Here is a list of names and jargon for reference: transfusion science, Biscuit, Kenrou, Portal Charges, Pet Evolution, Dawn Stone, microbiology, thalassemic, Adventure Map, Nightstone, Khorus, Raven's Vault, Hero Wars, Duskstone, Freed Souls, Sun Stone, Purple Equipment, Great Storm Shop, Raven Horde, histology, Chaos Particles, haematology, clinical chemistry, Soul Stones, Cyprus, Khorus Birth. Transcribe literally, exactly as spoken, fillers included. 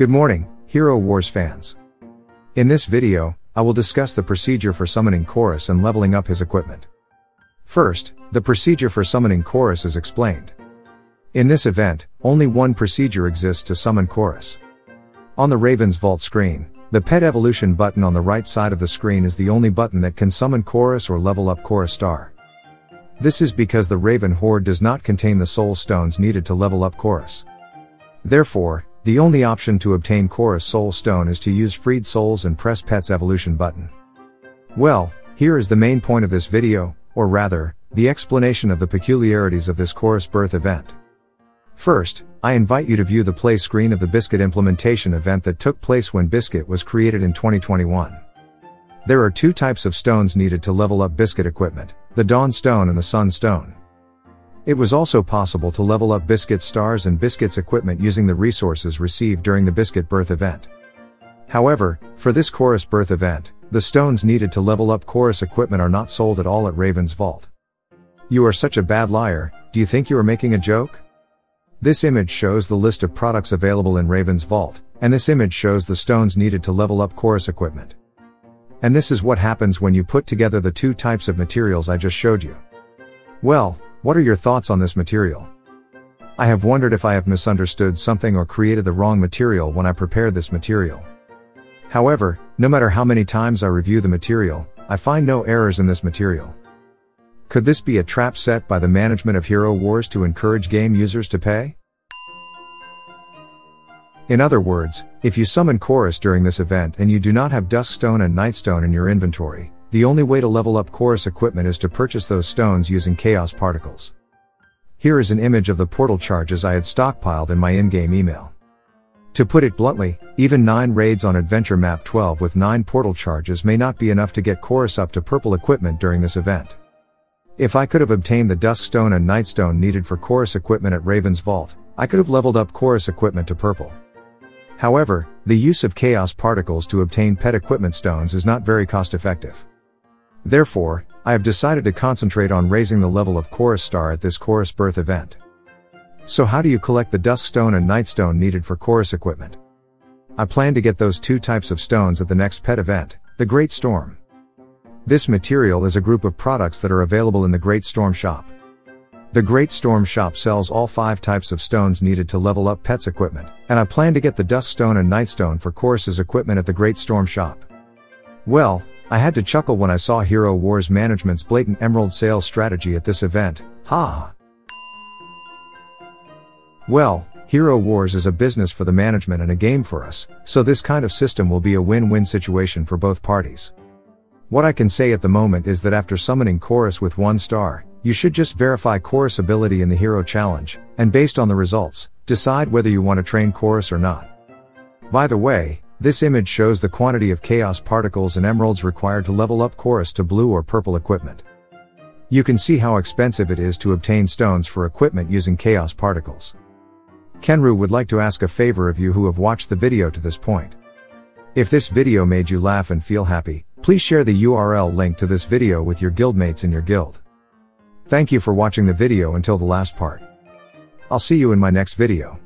Good morning, Hero Wars fans. In this video, I will discuss the procedure for summoning Khorus and leveling up his equipment. First, the procedure for summoning Khorus is explained. In this event, only one procedure exists to summon Khorus. On the Raven's Vault screen, the Pet Evolution button on the right side of the screen is the only button that can summon Khorus or level up Khorus Star. This is because the Raven Horde does not contain the Soul Stones needed to level up Khorus. Therefore, the only option to obtain Khorus Soul Stone is to use Freed Souls and press Pet's Evolution button. Well, here is the main point of this video, or rather, the explanation of the peculiarities of this Khorus Birth event. First, I invite you to view the play screen of the Biscuit implementation event that took place when Biscuit was created in twenty twenty-one. There are two types of stones needed to level up Biscuit equipment, the Dawn Stone and the Sun Stone. It was also possible to level up Biscuit's stars and Biscuit's equipment using the resources received during the Biscuit Birth event. However, for this Khorus Birth event, the stones needed to level up Khorus equipment are not sold at all at Raven's Vault. You are such a bad liar, do you think you are making a joke? This image shows the list of products available in Raven's Vault, and this image shows the stones needed to level up Khorus equipment. And this is what happens when you put together the two types of materials I just showed you. Well, what are your thoughts on this material? I have wondered if I have misunderstood something or created the wrong material when I prepared this material. However, no matter how many times I review the material, I find no errors in this material. Could this be a trap set by the management of Hero Wars to encourage game users to pay? In other words, if you summon Khorus during this event and you do not have Duskstone and Nightstone in your inventory, the only way to level up Khorus equipment is to purchase those stones using Chaos Particles. Here is an image of the Portal Charges I had stockpiled in my in-game email. To put it bluntly, even nine raids on Adventure Map twelve with nine Portal Charges may not be enough to get Khorus up to Purple Equipment during this event. If I could have obtained the Duskstone and Nightstone needed for Khorus equipment at Raven's Vault, I could have leveled up Khorus equipment to Purple. However, the use of Chaos Particles to obtain Pet Equipment stones is not very cost effective. Therefore, I have decided to concentrate on raising the level of Khorus Star at this Khorus Birth event. So how do you collect the Duskstone and Nightstone needed for Khorus equipment? I plan to get those two types of stones at the next pet event, the Great Storm. This material is a group of products that are available in the Great Storm Shop. The Great Storm Shop sells all five types of stones needed to level up Pet's equipment, and I plan to get the Duskstone and Nightstone for Khorus's equipment at the Great Storm Shop. Well, I had to chuckle when I saw Hero Wars Management's blatant emerald sales strategy at this event, ha! Well, Hero Wars is a business for the management and a game for us, so this kind of system will be a win-win situation for both parties. What I can say at the moment is that after summoning Khorus with one star, you should just verify Khorus ability in the Hero Challenge, and based on the results, decide whether you want to train Khorus or not. By the way, this image shows the quantity of Chaos Particles and emeralds required to level up Khorus to blue or purple equipment. You can see how expensive it is to obtain stones for equipment using Chaos Particles. Kenrou would like to ask a favor of you who have watched the video to this point. If this video made you laugh and feel happy, please share the U R L link to this video with your guildmates in your guild. Thank you for watching the video until the last part. I'll see you in my next video.